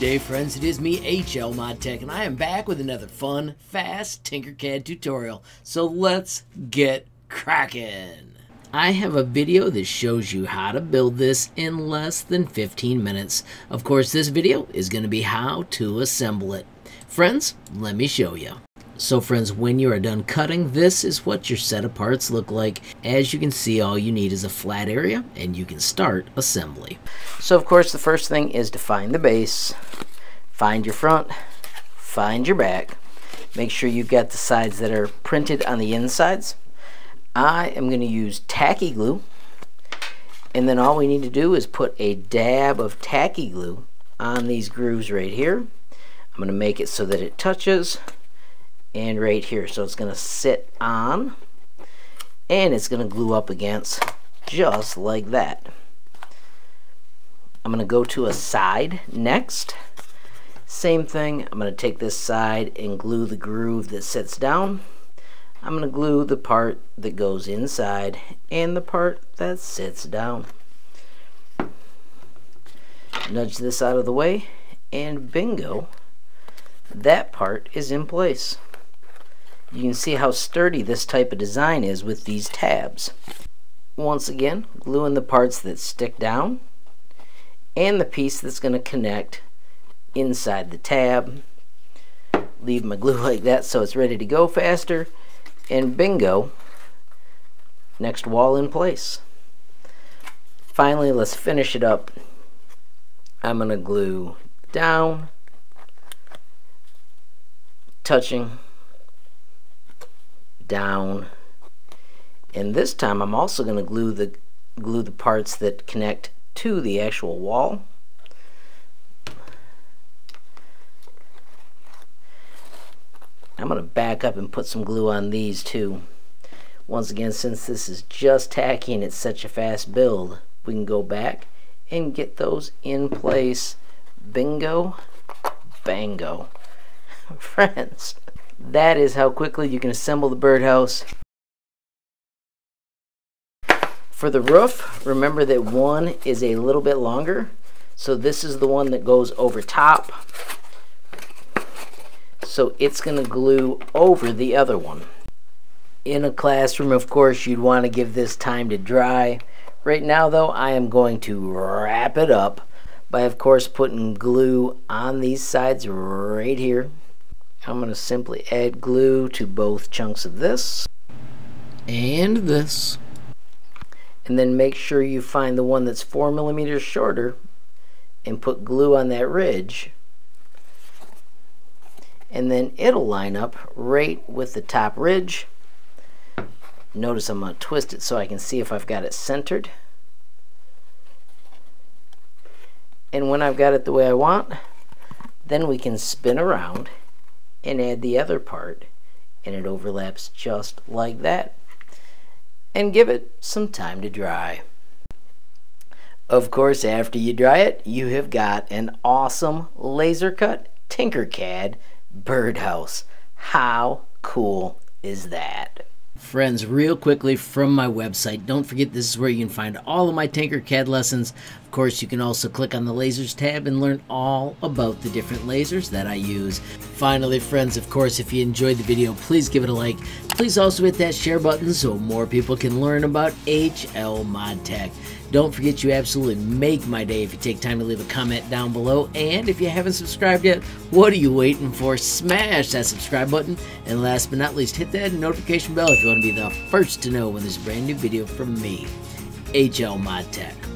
Good day, friends. It is me, HL ModTech, and I am back with another fun, fast Tinkercad tutorial. So let's get cracking. I have a video that shows you how to build this in less than 15 minutes. Of course, this video is going to be how to assemble it. Friends, let me show you. So friends, when you are done cutting, this is what your set of parts look like. As you can see, all you need is a flat area and you can start assembly. So of course, the first thing is to find the base, find your front, find your back. Make sure you've got the sides that are printed on the insides. I am going to use tacky glue. And then all we need to do is put a dab of tacky glue on these grooves right here. I'm going to make it so that it touches. And right here, so it's going to sit on and it's going to glue up against just like that. I'm going to go to a side next. Same thing, I'm going to take this side and glue the groove that sits down. I'm going to glue the part that goes inside and the part that sits down. Nudge this out of the way and bingo, that part is in place. You can see how sturdy this type of design is with these tabs. Once again, glue in the parts that stick down and the piece that's going to connect inside the tab. Leave my glue like that so it's ready to go faster, and bingo, next wall in place. Finally, let's finish it up. I'm going to glue down, touching, down, and this time I'm also going to glue the parts that connect to the actual wall. I'm going to back up and put some glue on these too. Once again, since this is just tacky and it's such a fast build, we can go back and get those in place. Bingo, bango. Friends, that is how quickly you can assemble the birdhouse. For the roof, remember that one is a little bit longer, so this is the one that goes over top, so it's going to glue over the other one. In a classroom, of course, you'd want to give this time to dry. Right now though, I am going to wrap it up by of course putting glue on these sides right here. I'm going to simply add glue to both chunks of this and this, and then make sure you find the one that's 4 millimeters shorter and put glue on that ridge, and then it'll line up right with the top ridge. Notice I'm going to twist it so I can see if I've got it centered, and when I've got it the way I want, then we can spin around and add the other part, and it overlaps just like that, and give it some time to dry. Of course, after you dry it, you have got an awesome laser cut Tinkercad birdhouse. How cool is that? Friends, real quickly from my website, don't forget this is where you can find all of my Tinkercad lessons. Of course, you can also click on the lasers tab and learn all about the different lasers that I use. Finally, friends, of course, if you enjoyed the video, please give it a like. Please also hit that share button so more people can learn about HL ModTech. Don't forget, you absolutely make my day if you take time to leave a comment down below. And if you haven't subscribed yet, what are you waiting for? Smash that subscribe button. And last but not least, hit that notification bell if you want to be the first to know when there's a brand new video from me, HL ModTech.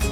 day.